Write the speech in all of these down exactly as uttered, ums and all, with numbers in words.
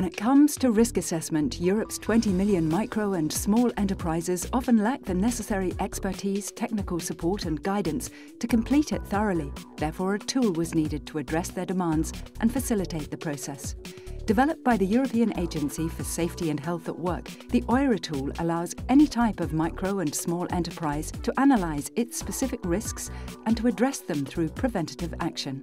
When it comes to risk assessment, Europe's twenty million micro and small enterprises often lack the necessary expertise, technical support and guidance to complete it thoroughly. Therefore, a tool was needed to address their demands and facilitate the process. Developed by the European Agency for Safety and Health at Work, the O I R A tool allows any type of micro and small enterprise to analyse its specific risks and to address them through preventative action.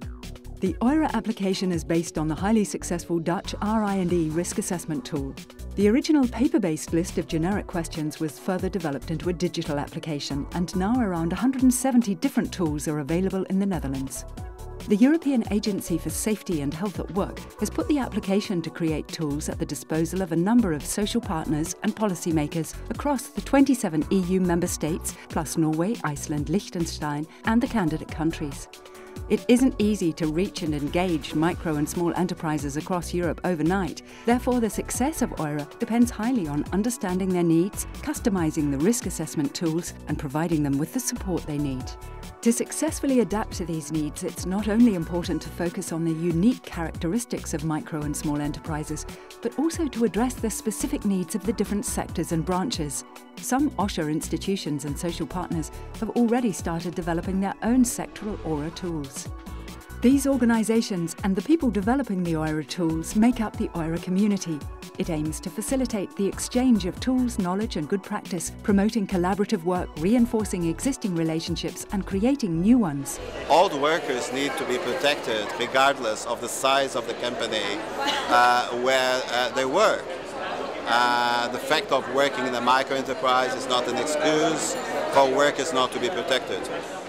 The O I R A application is based on the highly successful Dutch R I and E risk assessment tool. The original paper-based list of generic questions was further developed into a digital application, and now around one hundred seventy different tools are available in the Netherlands. The European Agency for Safety and Health at Work has put the application to create tools at the disposal of a number of social partners and policymakers across the twenty-seven E U member states, plus Norway, Iceland, Liechtenstein and the candidate countries. It isn't easy to reach and engage micro and small enterprises across Europe overnight. Therefore, the success of O I R A depends highly on understanding their needs, customizing the risk assessment tools, and providing them with the support they need. To successfully adapt to these needs, it's not only important to focus on the unique characteristics of micro and small enterprises, but also to address the specific needs of the different sectors and branches. Some OSHA institutions and social partners have already started developing their own sectoral O I R A tools. These organisations and the people developing the O I R A tools make up the O I R A community. It aims to facilitate the exchange of tools, knowledge and good practice, promoting collaborative work, reinforcing existing relationships and creating new ones. All the workers need to be protected regardless of the size of the company uh, where uh, they work. Uh, the fact of working in a micro-enterprise is not an excuse for workers not to be protected.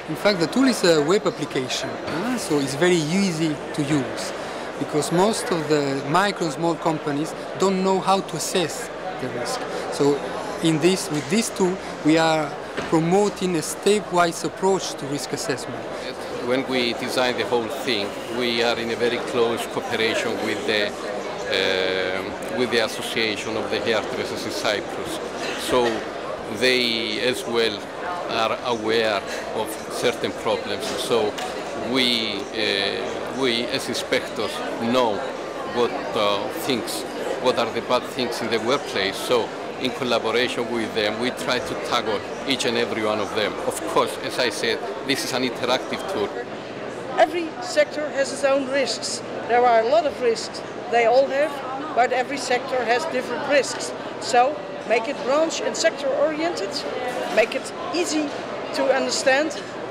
In fact, the tool is a web application, uh, so it's very easy to use, because most of the micro and small companies don't know how to assess the risk. So in this, with this tool, we are promoting a stepwise approach to risk assessment. When we design the whole thing, we are in a very close cooperation with the Uh, with the Association of the Hairdressers in Cyprus. So they as well are aware of certain problems. So we, uh, we as inspectors know what uh, things, what are the bad things in the workplace. So in collaboration with them, we try to tackle each and every one of them. Of course, as I said, this is an interactive tool. Every sector has its own risks. There are a lot of risks. They all have, but every sector has different risks. So make it branch and sector oriented, make it easy to understand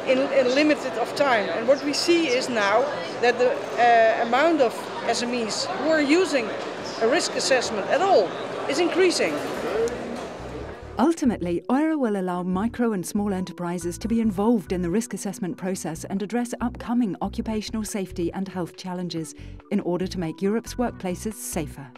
in, in limited of time. And what we see is now that the uh, amount of S M Es who are using a risk assessment at all is increasing. Ultimately, O I R A will allow micro and small enterprises to be involved in the risk assessment process and address upcoming occupational safety and health challenges in order to make Europe's workplaces safer.